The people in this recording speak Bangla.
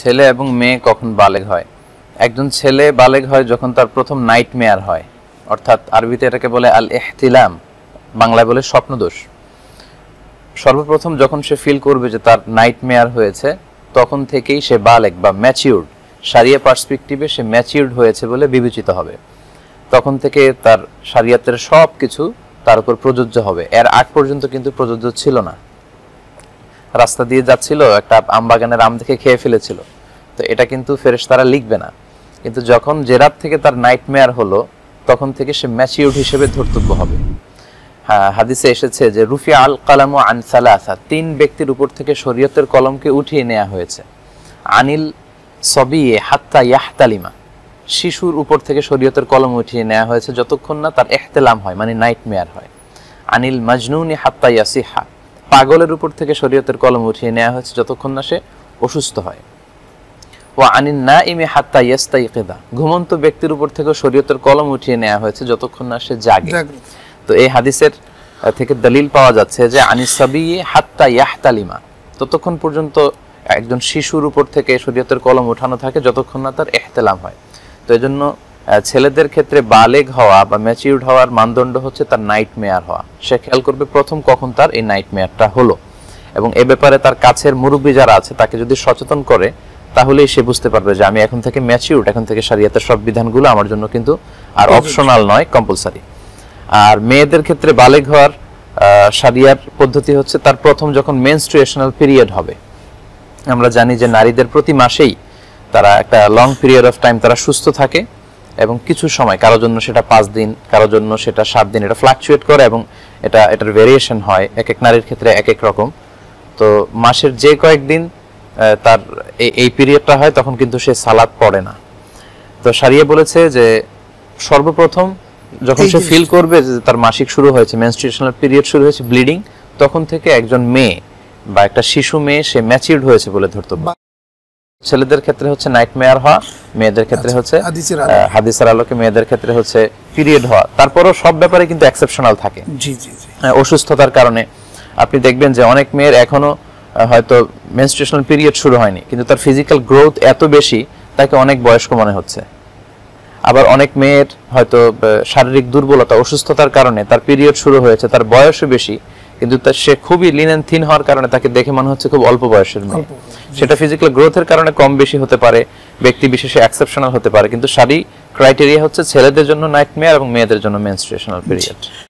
ছেলে এবং মেয়ে কখন বালেগ হয়? একজন ছেলে বালেগ হয় যখন তার প্রথম নাইটমেয়ার হয়, অর্থাৎ আরবিতে এটাকে বলে আল ইহতিলাম, বাংলায় বলে স্বপ্নদোষ। সর্বপ্রথম যখন সে ফিল করবে যে তার নাইটমেয়ার হয়েছে, তখন থেকেই সে বালেগ বা ম্যাচিউরড, শরিয়া পার্সপেক্টিভে সে ম্যাচিউরড হয়েছে বলে বিবেচিত হবে। তখন থেকে তার শরিয়াতের সব কিছু তার উপর প্রযোজ্য হবে। এর আগ পর্যন্ত কিন্তু প্রযোজ্য ছিল না। রাস্তা দিয়ে যাচ্ছিল, একটা আম বাগানের আম দেখে খেয়ে ফেলেছিল, তো এটা কিন্তু ফেরেশতারা লিখবে না। কিন্তু যখন যে রাত থেকে তার নাইটমেয়ার হলো, তখন থেকে সে ম্যাচিউরড হিসেবে ধর্তব্য হবে। হ্যাঁ, হাদিসে এসেছে যে রুফি আল কালাম ও আনসালা আসা, তিন ব্যক্তির উপর থেকে শরীয়তের কলমকে উঠিয়ে নেওয়া হয়েছে। আনিল সবিয়ে হাত্তা ইয়াহতালিমা, শিশুর উপর থেকে শরীয়তের কলম উঠিয়ে নেওয়া হয়েছে যতক্ষণ না তার ইহতিলাম হয়, মানে নাইটমেয়ার হয়। আনিল মাজনুনি হাত্তা ইয়াসিহা, পাগলের উপর থেকে শরীয়তের কলম উঠিয়ে নেওয়া হয়েছে যতক্ষণ না সে অসুস্থ হয়। ও আনিন না ইমে হাত্তা ইয়াস্তাইকিদা, ঘুমন্ত ব্যক্তির উপর থেকে শরীয়তের কলম উঠিয়ে নেওয়া হয়েছে যতক্ষণ না সে জাগে। তো এই হাদিসের থেকে দলিল পাওয়া যাচ্ছে যে আনিসাবি হাত্তা ইয়াহতালিমা, ততক্ষণ পর্যন্ত একজন শিশুর উপর থেকে শরীয়তের কলম উঠানো থাকে যতক্ষণ না তার ইহতিলাম হয়। তো এই জন্য ছেলেদের ক্ষেত্রে বালেগ হওয়া বা ম্যাচিউরড হওয়ার মানদণ্ড হচ্ছে তার নাইটমেয়ার হওয়া। সে খেয়াল করবে প্রথম কখন তার এই নাইটমেয়ারটা হলো, এবং এ ব্যাপারে তার কাছের মুরব্বী যারা আছে তাকে যদি সচেতন করে, তাহলেই সে বুঝতে পারবে যে আমি এখন থেকে ম্যাচিউরড, এখন থেকে শরীয়তের সব বিধানগুলো আমার জন্য কিন্তু আর অপশনাল নয়, কম্পালসারি। আর মেয়েদের ক্ষেত্রে বালেগ হওয়ার শরিয়ার পদ্ধতি হচ্ছে তার প্রথম যখন মেনস্ট্রুয়েশনাল পিরিয়ড হবে। আমরা জানি যে নারীদের প্রতি মাসেই তারা একটা লং পিরিয়ড অফ টাইম তারা সুস্থ থাকে, এবং কিছু সময় কারোর জন্য সেটা 5 দিন, কারোর জন্য সেটা 7 দিন, এটা ফ্লাকচুয়েট করে এবং এটার ভেরিয়েশন হয়, এক এক নারীর ক্ষেত্রে এক এক রকম। তো মাসের যে কয়েকদিন তার এই পিরিয়ডটা হয়, তখন কিন্তু সে সালাত পড়ে না। তো শরিয়া বলেছে যে সর্বপ্রথম যখন সে ফিল করবে যে তার মাসিক শুরু হয়েছে, মেনস্ট্রুয়েশনাল পিরিয়ড শুরু হয়েছে, ব্লিডিং, তখন থেকে একজন মেয়ে বা একটা শিশু মেয়ে সে ম্যাচিউরড হয়েছে বলে ধরতে হবে। ছেলেদের ক্ষেত্রে হচ্ছে নাইটমেয়ার হওয়া, মেয়েদের ক্ষেত্রে হচ্ছে হাদিসের আলোকে মেয়েদের ক্ষেত্রে হচ্ছে পিরিয়ড হওয়া। তারপরও সব ব্যাপারে কিন্তু এক্সেপশনাল থাকে। জি জি জি, অসুস্থতার কারণে আপনি দেখবেন যে অনেক মেয়ের এখনো হয়তো মেনস্ট্রুয়েশনাল পিরিয়ড শুরু হয়নি, কিন্তু তার ফিজিক্যাল গ্রোথ এত বেশি তাকে অনেক বয়স্ক মনে হচ্ছে। আবার অনেক মেয়ের হয়তো শারীরিক দুর্বলতা, অসুস্থতার কারণে তার পিরিয়ড শুরু হয়েছে, তার বয়সও বেশি, কিন্তু সে খুবই লিন এন্ড থিন হওয়ার কারণে তাকে দেখে মনে হচ্ছে খুব অল্প বয়সের মেয়ে। সেটা ফিজিক্যাল গ্রোথের কারণে কম বেশি হতে পারে, ব্যক্তি বিশেষে এক্সেপশনাল হতে পারে, কিন্তু শারী ক্রাইটেরিয়া হচ্ছে ছেলেদের জন্য নাইটমেয়ার এবং মেয়েদের জন্য মেনস্ট্রুয়েশনাল পিরিয়ড।